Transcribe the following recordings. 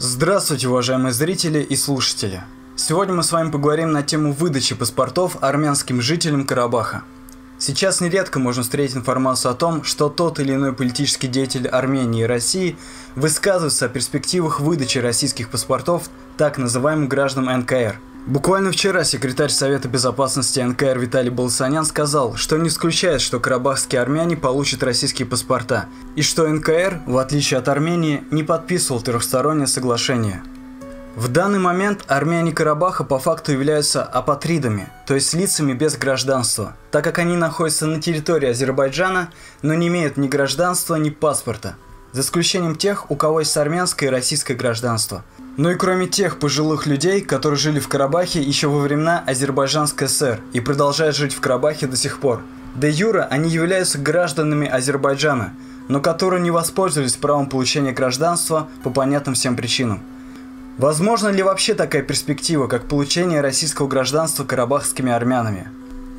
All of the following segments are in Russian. Здравствуйте, уважаемые зрители и слушатели! Сегодня мы с вами поговорим на тему выдачи паспортов армянским жителям Карабаха. Сейчас нередко можно встретить информацию о том, что тот или иной политический деятель Армении и России высказывается о перспективах выдачи российских паспортов так называемым гражданам НКР. Буквально вчера секретарь Совета Безопасности НКР Виталий Баласанян сказал, что не исключает, что карабахские армяне получат российские паспорта, и что НКР, в отличие от Армении, не подписывал трехстороннее соглашение. В данный момент армяне Карабаха по факту являются апатридами, то есть лицами без гражданства, так как они находятся на территории Азербайджана, но не имеют ни гражданства, ни паспорта, за исключением тех, у кого есть армянское и российское гражданство. Ну и кроме тех пожилых людей, которые жили в Карабахе еще во времена Азербайджанской ССР и продолжают жить в Карабахе до сих пор. Де юре они являются гражданами Азербайджана, но которые не воспользовались правом получения гражданства по понятным всем причинам. Возможно ли вообще такая перспектива, как получение российского гражданства карабахскими армянами?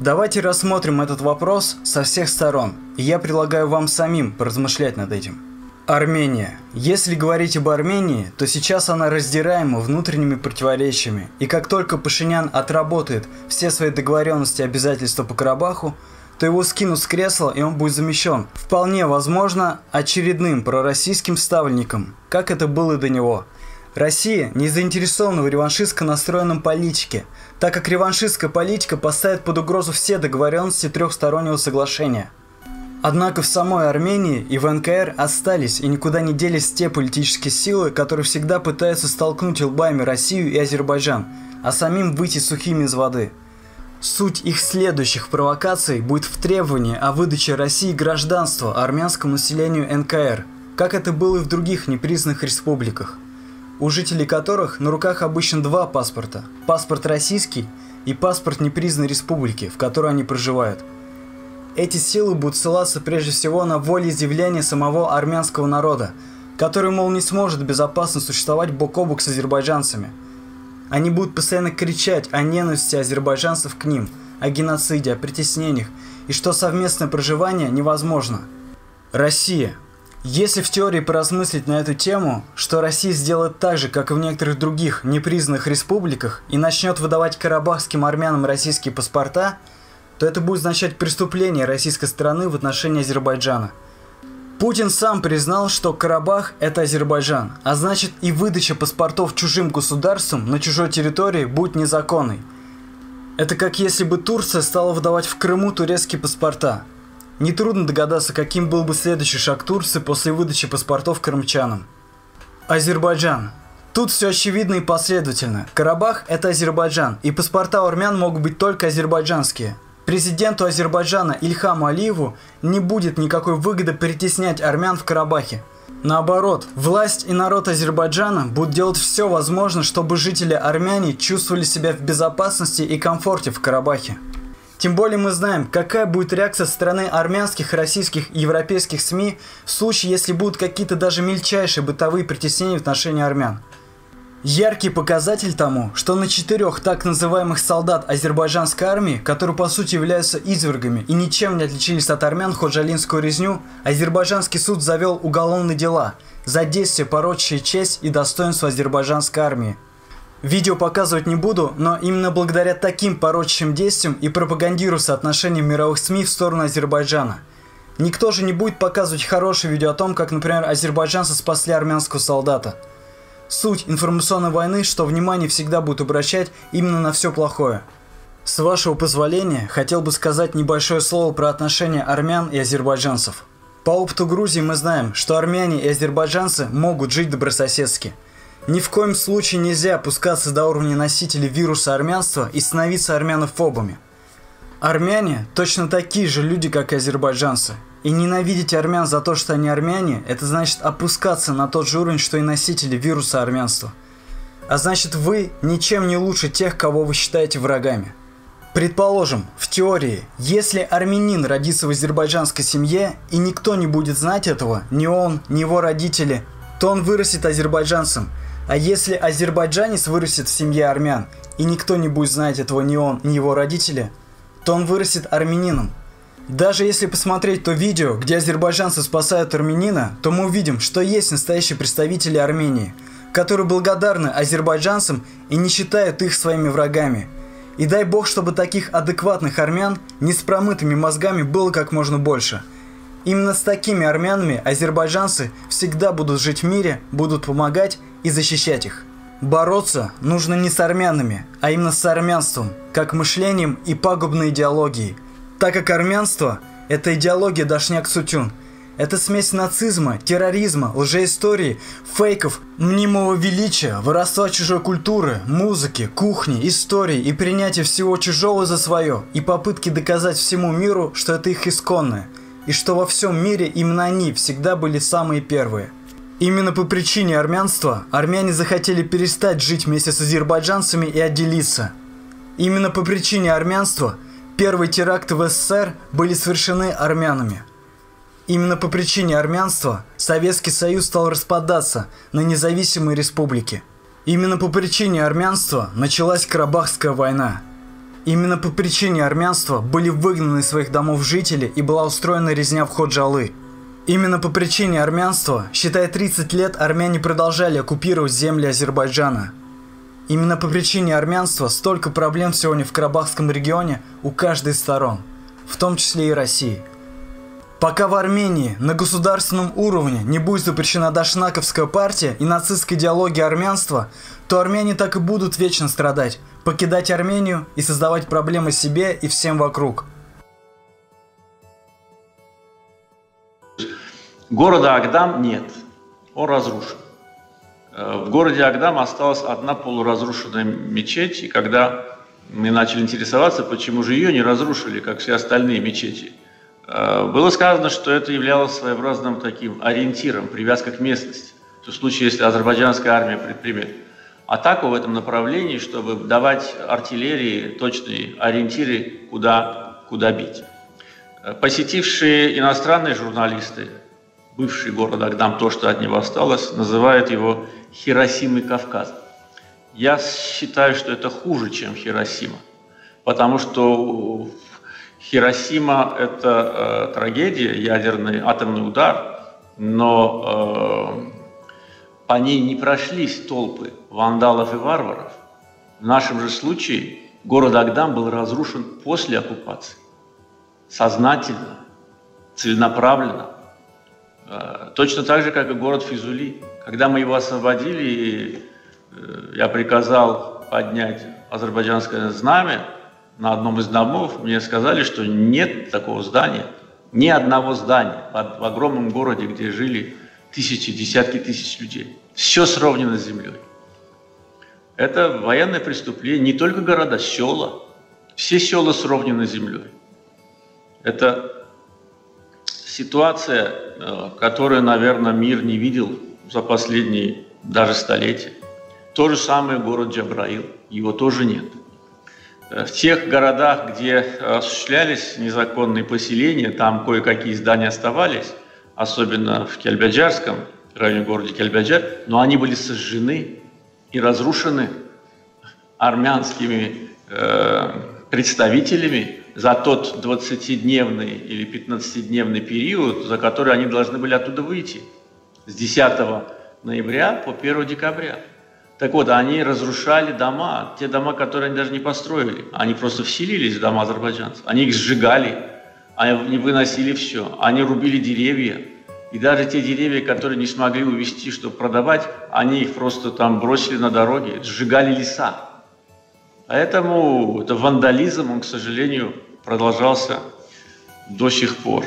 Давайте рассмотрим этот вопрос со всех сторон, и я предлагаю вам самим поразмышлять над этим. Армения. Если говорить об Армении, то сейчас она раздираема внутренними противоречиями, и как только Пашинян отработает все свои договоренности и обязательства по Карабаху, то его скинут с кресла, и он будет замещен, вполне возможно, очередным пророссийским ставленником, как это было до него. Россия не заинтересована в реваншистско настроенном политике, так как реваншистская политика поставит под угрозу все договоренности трехстороннего соглашения. Однако в самой Армении и в НКР остались и никуда не делись те политические силы, которые всегда пытаются столкнуть лбами Россию и Азербайджан, а самим выйти сухими из воды. Суть их следующих провокаций будет в требовании о выдаче России гражданства армянскому населению НКР, как это было и в других непризнанных республиках, у жителей которых на руках обычно два паспорта – паспорт российский и паспорт непризнанной республики, в которой они проживают. Эти силы будут ссылаться прежде всего на волеизъявление самого армянского народа, который, мол, не сможет безопасно существовать бок о бок с азербайджанцами. Они будут постоянно кричать о ненависти азербайджанцев к ним, о геноциде, о притеснениях, и что совместное проживание невозможно. Россия. Если в теории поразмыслить на эту тему, что Россия сделает так же, как и в некоторых других непризнанных республиках, и начнет выдавать карабахским армянам российские паспорта, то это будет означать преступление российской стороны в отношении Азербайджана. Путин сам признал, что Карабах – это Азербайджан, а значит и выдача паспортов чужим государствам на чужой территории будет незаконной. Это как если бы Турция стала выдавать в Крыму турецкие паспорта. Нетрудно догадаться, каким был бы следующий шаг Турции после выдачи паспортов крымчанам. Азербайджан. Тут все очевидно и последовательно. Карабах – это Азербайджан, и паспорта армян могут быть только азербайджанские. Президенту Азербайджана Ильхаму Алиеву не будет никакой выгоды притеснять армян в Карабахе. Наоборот, власть и народ Азербайджана будут делать все возможное, чтобы жители Армении чувствовали себя в безопасности и комфорте в Карабахе. Тем более мы знаем, какая будет реакция со стороны армянских, российских и европейских СМИ в случае, если будут какие-то даже мельчайшие бытовые притеснения в отношении армян. Яркий показатель тому, что на 4 так называемых солдат азербайджанской армии, которые по сути являются извергами и ничем не отличились от армян в ходжалинскую резню, азербайджанский суд завел уголовные дела за действия, порочащие честь и достоинство азербайджанской армии. Видео показывать не буду, но именно благодаря таким порочащим действиям и пропагандируется отношение мировых СМИ в сторону Азербайджана. Никто же не будет показывать хорошее видео о том, как, например, азербайджанцы спасли армянского солдата. Суть информационной войны, что внимание всегда будет обращать именно на все плохое. С вашего позволения, хотел бы сказать небольшое слово про отношения армян и азербайджанцев. По опыту Грузии мы знаем, что армяне и азербайджанцы могут жить добрососедски. Ни в коем случае нельзя опускаться до уровня носителей вируса армянства и становиться армянофобами. Армяне точно такие же люди, как и азербайджанцы. И ненавидеть армян за то, что они армяне, это значит опускаться на тот же уровень, что и носители вируса армянства. А значит, вы ничем не лучше тех, кого вы считаете врагами. Предположим, в теории, если армянин родится в азербайджанской семье, и никто не будет знать этого, ни он, ни его родители, то он вырастет азербайджанцем. А если азербайджанец вырастет в семье армян, и никто не будет знать этого, ни он, ни его родители, то он вырастет армянином. Даже если посмотреть то видео, где азербайджанцы спасают армянина, то мы увидим, что есть настоящие представители Армении. которые благодарны азербайджанцам и не считают их своими врагами. И дай бог, чтобы таких адекватных армян не с промытыми мозгами было как можно больше. Именно с такими армянами азербайджанцы всегда будут жить в мире, будут помогать и защищать их. Бороться нужно не с армянами, а именно с армянством, как мышлением и пагубной идеологией. Так как армянство – это идеология Дашняк-Сутюн. Это смесь нацизма, терроризма, лжеистории, фейков, мнимого величия, воровства чужой культуры, музыки, кухни, истории и принятия всего чужого за свое, и попытки доказать всему миру, что это их исконное, и что во всем мире именно они всегда были самые первые. Именно по причине армянства армяне захотели перестать жить вместе с азербайджанцами и отделиться. Именно по причине армянства первые теракты в СССР были совершены армянами. Именно по причине армянства Советский Союз стал распадаться на независимые республики. Именно по причине армянства началась Карабахская война. Именно по причине армянства были выгнаны из своих домов жители и была устроена резня в Ходжалы. Именно по причине армянства, считая 30 лет, армяне продолжали оккупировать земли Азербайджана. Именно по причине армянства столько проблем сегодня в Карабахском регионе у каждой из сторон, в том числе и России. Пока в Армении на государственном уровне не будет запрещена Дашнаковская партия и нацистская идеология армянства, то армяне так и будут вечно страдать, покидать Армению и создавать проблемы себе и всем вокруг. Города Агдам нет, он разрушен. В городе Агдам осталась одна полуразрушенная мечеть, и когда мы начали интересоваться, почему же ее не разрушили, как все остальные мечети, было сказано, что это являлось своеобразным таким ориентиром, привязкой к местности, в случае, если азербайджанская армия предпримет атаку в этом направлении, чтобы давать артиллерии точные ориентиры, куда бить. Посетившие иностранные журналисты бывший город Агдам, то, что от него осталось, называют его Хиросимой Кавказа. Я считаю, что это хуже, чем Хиросима, потому что Хиросима – это трагедия, ядерный атомный удар, но по ней не прошлись толпы вандалов и варваров. В нашем же случае город Агдам был разрушен после оккупации, сознательно, целенаправленно. Точно так же, как и город Физули. Когда мы его освободили, я приказал поднять азербайджанское знамя на одном из домов. Мне сказали, что нет такого здания, ни одного здания в огромном городе, где жили тысячи, десятки тысяч людей. Все сравнено с землей. Это военное преступление, не только города, села. Все села сравнены с землей. Это ситуация, которую, наверное, мир не видел за последние даже столетия. То же самое город Джабраил, его тоже нет. В тех городах, где осуществлялись незаконные поселения, там кое-какие здания оставались, особенно в Кельбаджарском районе города Кельбаджар, но они были сожжены и разрушены армянскими представителями за тот 20-дневный или 15-дневный период, за который они должны были оттуда выйти, с 10 ноября по 1 декабря. Так вот, они разрушали дома, те дома, которые они даже не построили. Они просто вселились в дома азербайджанцев, они их сжигали, они выносили все, они рубили деревья. И даже те деревья, которые не смогли увезти, чтобы продавать, они их просто там бросили на дороге, сжигали леса. Поэтому это вандализм, он, к сожалению, продолжался до сих пор.